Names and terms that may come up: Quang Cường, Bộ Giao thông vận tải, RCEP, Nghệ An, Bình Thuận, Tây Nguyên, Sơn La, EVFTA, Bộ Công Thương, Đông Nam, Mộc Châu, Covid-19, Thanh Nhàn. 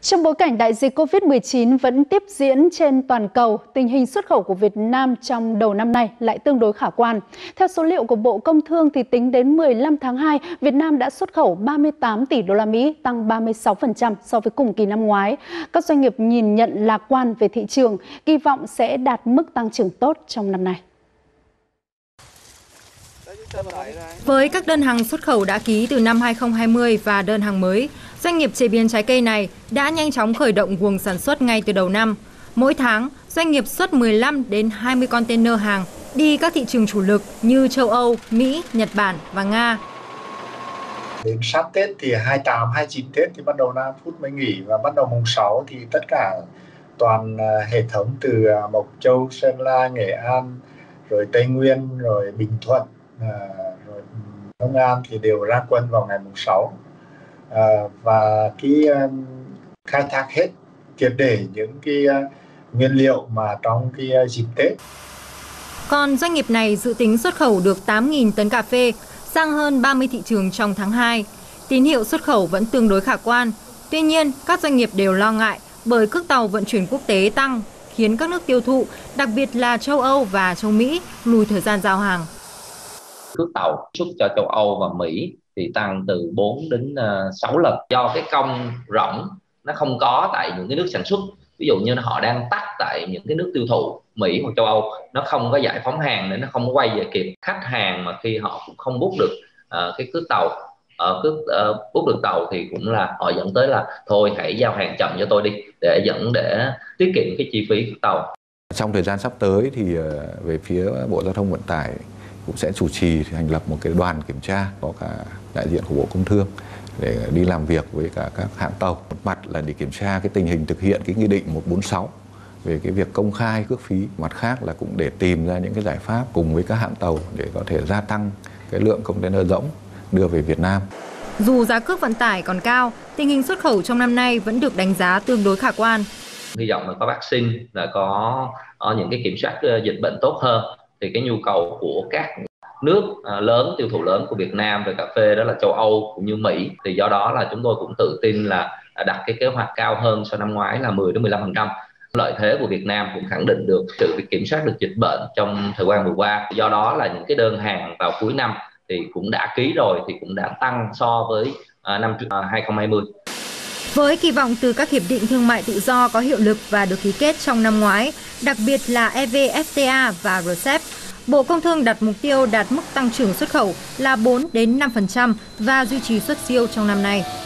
Trong bối cảnh đại dịch Covid-19 vẫn tiếp diễn trên toàn cầu, tình hình xuất khẩu của Việt Nam trong đầu năm nay lại tương đối khả quan. Theo số liệu của Bộ Công Thương thì tính đến 15 tháng 2, Việt Nam đã xuất khẩu 38 tỷ đô la Mỹ, tăng 36% so với cùng kỳ năm ngoái. Các doanh nghiệp nhìn nhận lạc quan về thị trường, kỳ vọng sẽ đạt mức tăng trưởng tốt trong năm nay. Với các đơn hàng xuất khẩu đã ký từ năm 2020 và đơn hàng mới, doanh nghiệp chế biến trái cây này đã nhanh chóng khởi động guồng sản xuất ngay từ đầu năm. Mỗi tháng, doanh nghiệp xuất 15 đến 20 container hàng đi các thị trường chủ lực như châu Âu, Mỹ, Nhật Bản và Nga. Đến sát Tết thì 28, 29 Tết thì bắt đầu 5 phút mới nghỉ và bắt đầu mùng 6 thì tất cả toàn hệ thống từ Mộc Châu, Sơn La, Nghệ An, rồi Tây Nguyên, rồi Bình Thuận, rồi Đông Nam thì đều ra quân vào ngày mùng 6 và khai thác hết triệt để những nguyên liệu mà trong dịp Tết. Còn doanh nghiệp này dự tính xuất khẩu được 8.000 tấn cà phê sang hơn 30 thị trường trong tháng 2. Tín hiệu xuất khẩu vẫn tương đối khả quan. Tuy nhiên, các doanh nghiệp đều lo ngại bởi cước tàu vận chuyển quốc tế tăng khiến các nước tiêu thụ, đặc biệt là châu Âu và châu Mỹ lùi thời gian giao hàng. Cước tàu xuất cho châu Âu và Mỹ thì tăng từ 4 đến 6 lần do cái công rỗng nó không có tại những cái nước sản xuất. Ví dụ như họ đang tắt tại những cái nước tiêu thụ Mỹ hoặc châu Âu, nó không có giải phóng hàng nên nó không quay về kịp. Khách hàng mà khi họ cũng không book được cái cước tàu, book được tàu thì cũng là họ dẫn tới là thôi hãy giao hàng chậm cho tôi đi để tiết kiệm cái chi phí cước tàu. Trong thời gian sắp tới thì về phía Bộ Giao thông Vận tải cũng sẽ chủ trì thành lập một cái đoàn kiểm tra có cả đại diện của Bộ Công Thương để đi làm việc với cả các hãng tàu. Một mặt là để kiểm tra cái tình hình thực hiện cái nghị định 146 về cái việc công khai cước phí, mặt khác là cũng để tìm ra những cái giải pháp cùng với các hãng tàu để có thể gia tăng cái lượng container rỗng đưa về Việt Nam. Dù giá cước vận tải còn cao, tình hình xuất khẩu trong năm nay vẫn được đánh giá tương đối khả quan. Hy vọng là có vaccine, là có những cái kiểm soát dịch bệnh tốt hơn thì cái nhu cầu của các nước lớn, tiêu thụ lớn của Việt Nam về cà phê đó là châu Âu cũng như Mỹ, thì do đó là chúng tôi cũng tự tin là đặt cái kế hoạch cao hơn so năm ngoái là 10 đến 15%. Lợi thế của Việt Nam cũng khẳng định được sự kiểm soát được dịch bệnh trong thời gian vừa qua. Do đó là những cái đơn hàng vào cuối năm thì cũng đã ký rồi thì cũng đã tăng so với năm 2020. Với kỳ vọng từ các hiệp định thương mại tự do có hiệu lực và được ký kết trong năm ngoái, đặc biệt là EVFTA và RCEP, Bộ Công Thương đặt mục tiêu đạt mức tăng trưởng xuất khẩu là 4 đến 5% và duy trì xuất siêu trong năm nay.